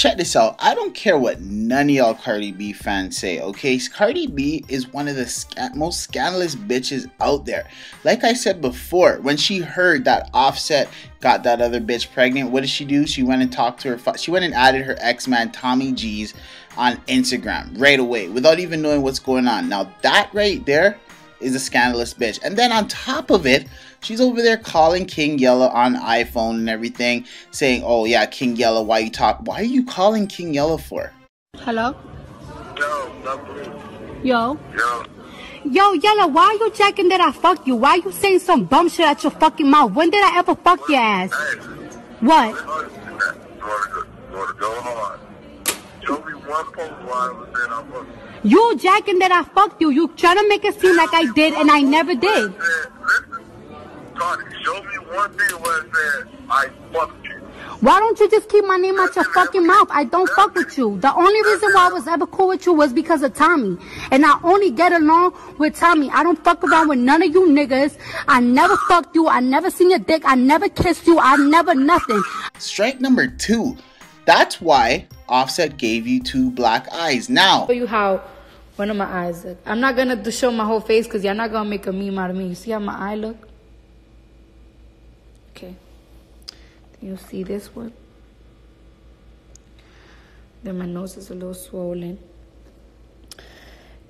Check this out. I don't care what none of y'all Cardi B fans say, okay? Cardi B is one of the most scandalous bitches out there. Like I said before, when she heard that Offset got that other bitch pregnant, what did she do? She went and talked to her, she went and added her ex-man Tommy G's on Instagram right away without even knowing what's going on. Now that right there is a scandalous bitch. And then on top of it, she's over there calling King Yellow on iPhone and everything, saying, oh yeah, King Yellow, why are you calling King Yellow for? Hello? Yo. Yo. Yo, Yellow, why are you checking that I fuck you? Why are you saying some bum shit out your fucking mouth? When did I ever fuck your ass? What? You jacking that I fucked you. You trying to make it seem like I did and I never did. Show me one thing where it said I fucked you. Why don't you just keep my name out your fucking mouth? I don't fuck with you. The only reason why I was ever cool with you was because of Tommy. And I only get along with Tommy. I don't fuck around with none of you niggas. I never fucked you. I never seen your dick. I never kissed you. I never nothing. Strike number two. That's why Offset gave you two black eyes. Now, I'll show you how one of my eyes look. I'm not going to show my whole face because you're not going to make a meme out of me. You see how my eye look? Okay, you see this one. Then my nose is a little swollen.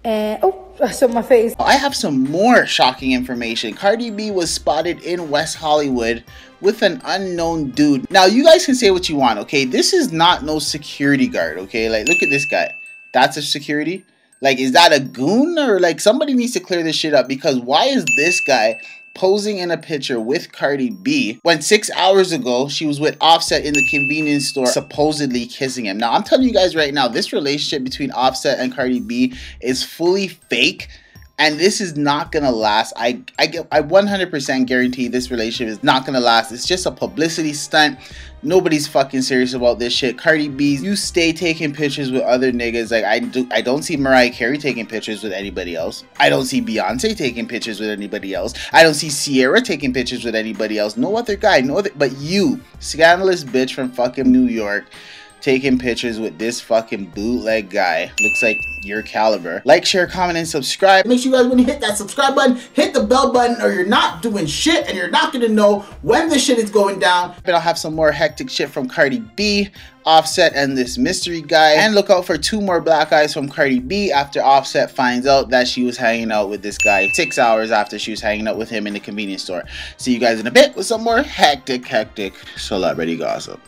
And oh, I saw my face. I have some more shocking information. Cardi B was spotted in West Hollywood with an unknown dude. Now you guys can say what you want, okay? This is not no security guard, okay? Like, look at this guy. That's a security? Like, is that a goon? Or like, somebody needs to clear this shit up, because why is this guy posing in a picture with Cardi B when 6 hours ago she was with Offset in the convenience store supposedly kissing him? Now I'm telling you guys right now, this relationship between Offset and Cardi B is fully fake, and this is not gonna last. I 100% guarantee this relationship is not gonna last. It's just a publicity stunt. Nobody's fucking serious about this shit. Cardi B, you stay taking pictures with other niggas. Like, I don't see Mariah Carey taking pictures with anybody else. I don't see Beyonce taking pictures with anybody else. I don't see Sierra taking pictures with anybody else. No other guy, no other, but you, scandalous bitch from fucking New York, taking pictures with this fucking bootleg guy. Looks like your caliber. Like, share, comment, and subscribe. Make sure you guys, when you hit that subscribe button, hit the bell button, or you're not doing shit and you're not gonna know when this shit is going down. But I'll have some more hectic shit from Cardi B, Offset, and this mystery guy. And look out for two more black eyes from Cardi B after Offset finds out that she was hanging out with this guy 6 hours after she was hanging out with him in the convenience store. See you guys in a bit with some more hectic celebrity gossip.